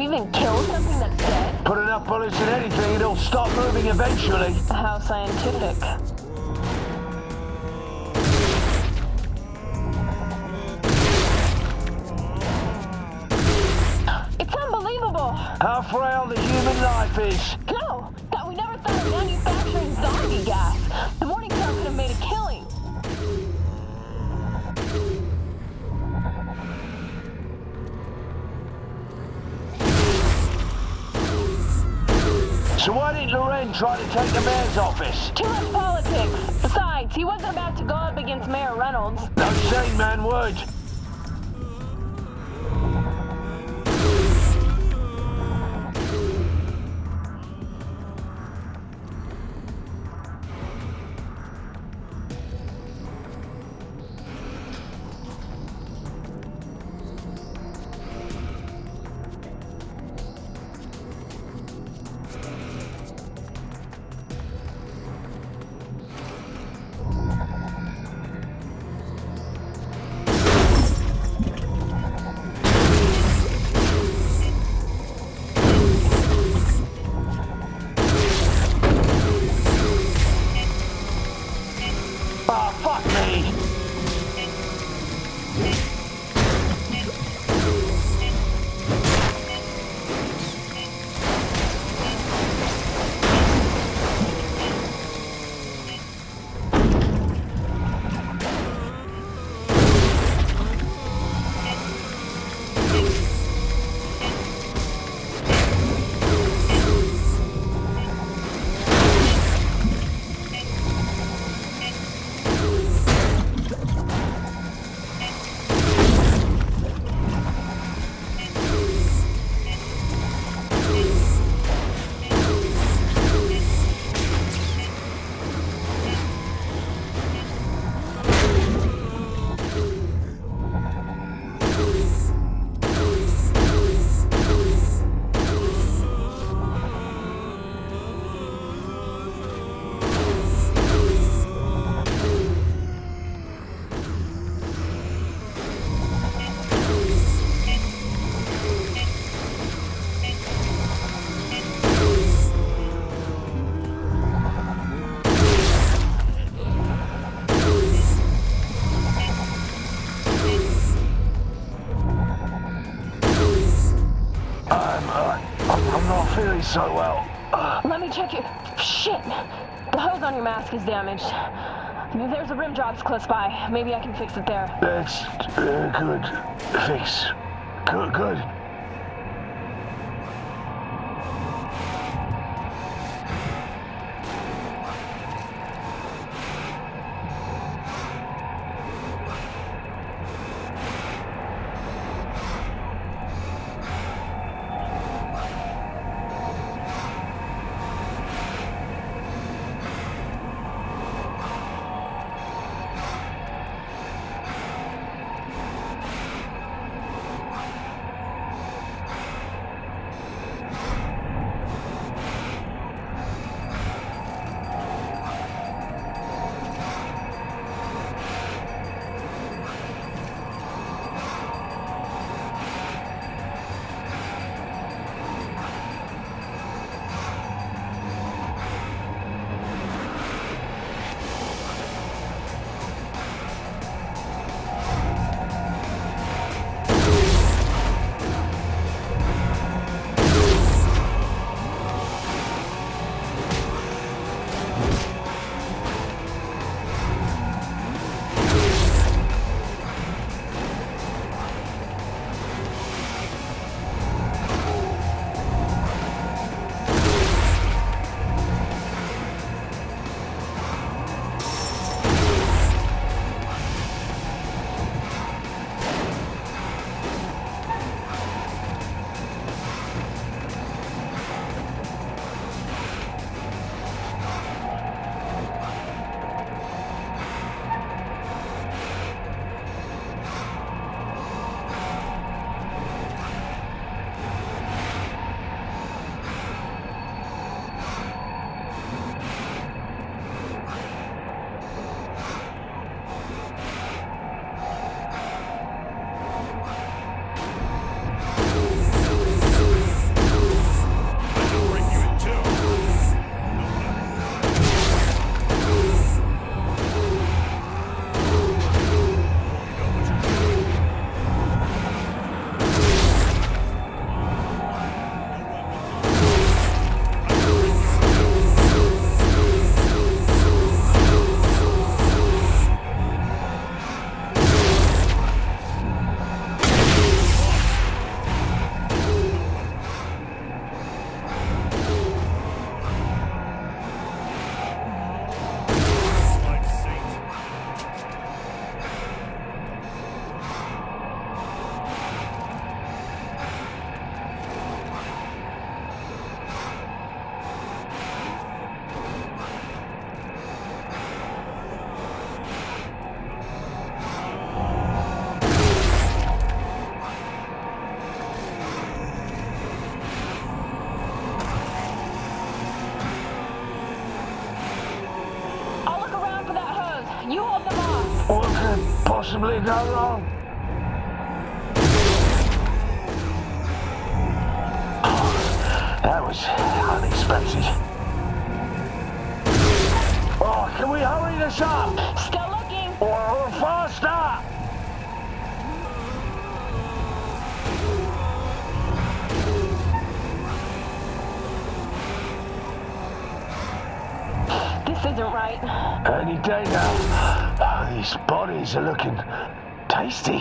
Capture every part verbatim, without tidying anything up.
you even kill something that's dead? Put enough bullets in anything, it'll stop moving eventually. How scientific. It's unbelievable! How frail the human life is. No! God, we never thought of manufacturing zombie gas. The morning star could have made a killing. So why didn't Loren try to take the mayor's office? Too much politics. Besides, he wasn't about to go up against Mayor Reynolds. No sane man would. So well. Uh, Let me check your... Shit! The hose on your mask is damaged. There's a rim jobs close by. Maybe I can fix it there. That's uh, good. Fix. Good, good. possibly go wrong? Oh, that was unexpected. Oh, can we hurry this up? Still looking. Or, or faster. Isn't right. Any day now. Oh, these bodies are looking tasty.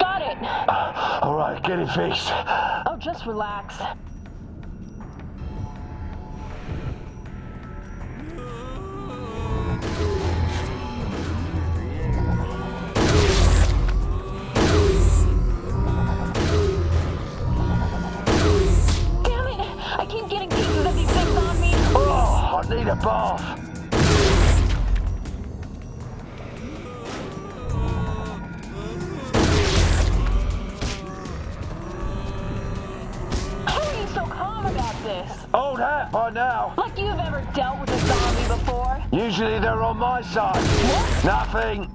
Got it. Uh, all right, get it fixed. Oh, just relax. Need a bath. How are you so calm about this? Old hat by now. Like you've ever dealt with a zombie before. Usually they're on my side. What? Nothing.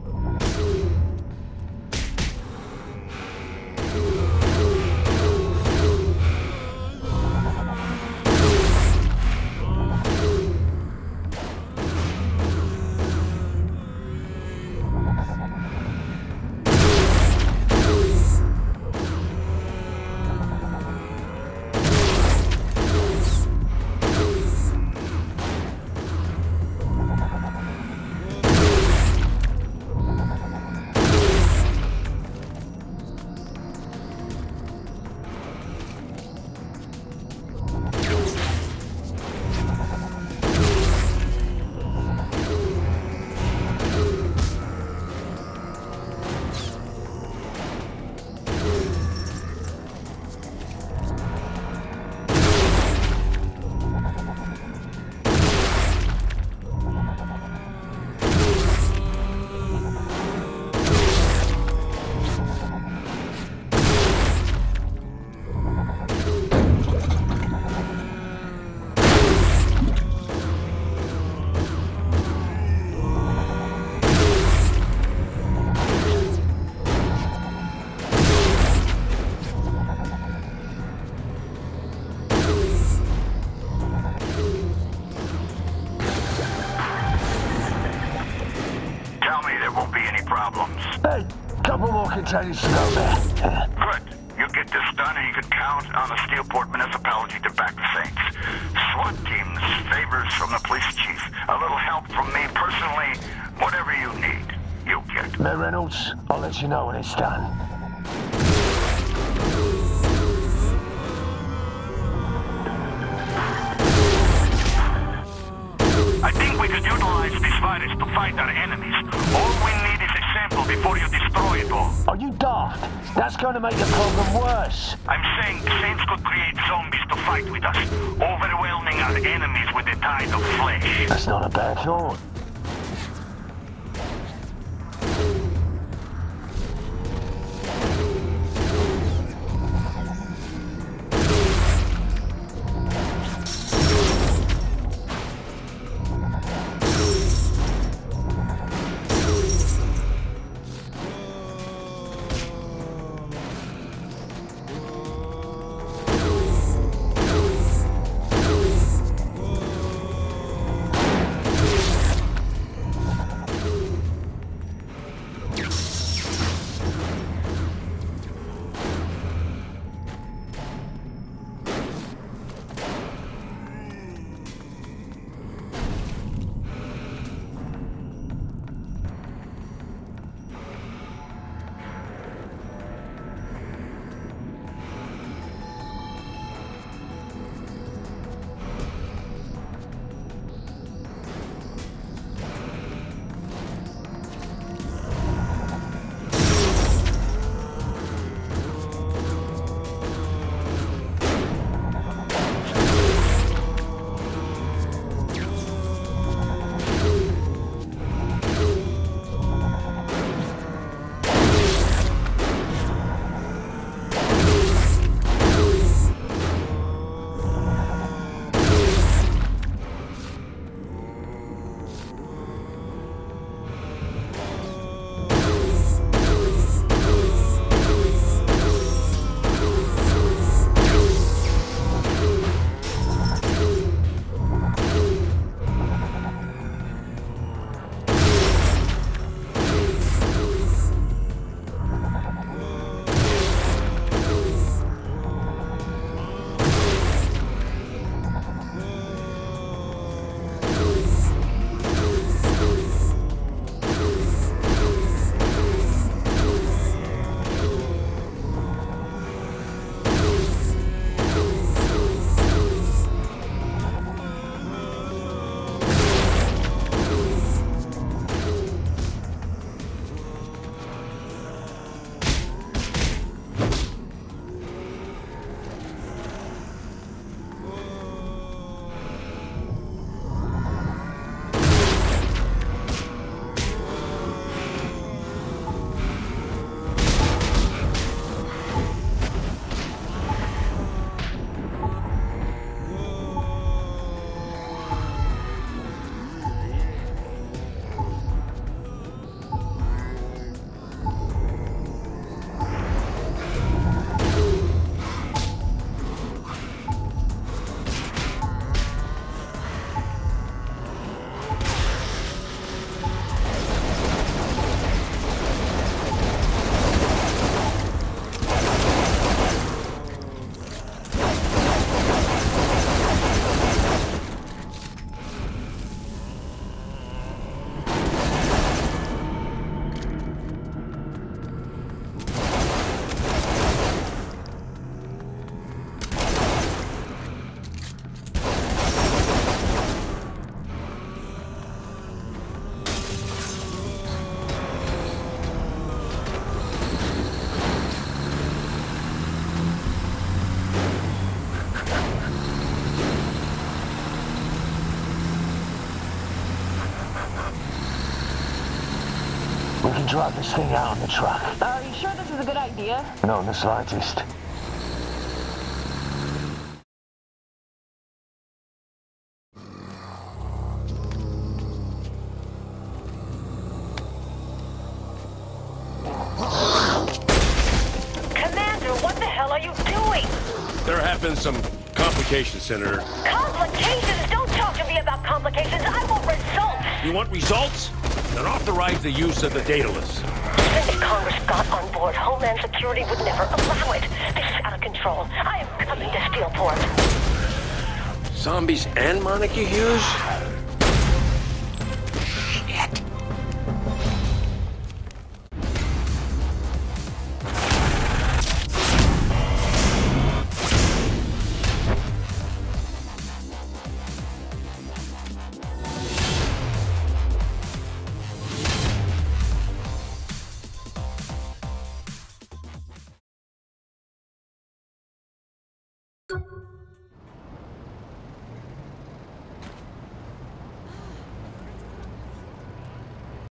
Containers to go there. Good. You get this done and you can count on the Steelport Municipality to back the Saints. SWAT teams, favors from the police chief, a little help from me personally, whatever you need, you'll get. Mayor Reynolds, I'll let you know when it's done. I think we could utilize this virus to fight our enemies. All we need is a sample before you destroy it all. Are you daft? That's going to make the problem worse. I'm saying the Saints could create zombies to fight with us, overwhelming our enemies with a tide of flesh. That's not a bad thought. can drag this thing out on the track. Are you sure this is a good idea? Not in the slightest. Some complications, Senator. Complications? Don't talk to me about complications. I want results. You want results? Then authorize the use of the Daedalus. Since Congress got on board, Homeland Security would never allow it. This is out of control. I am coming to Steelport. Zombies and Monarchy Hughes?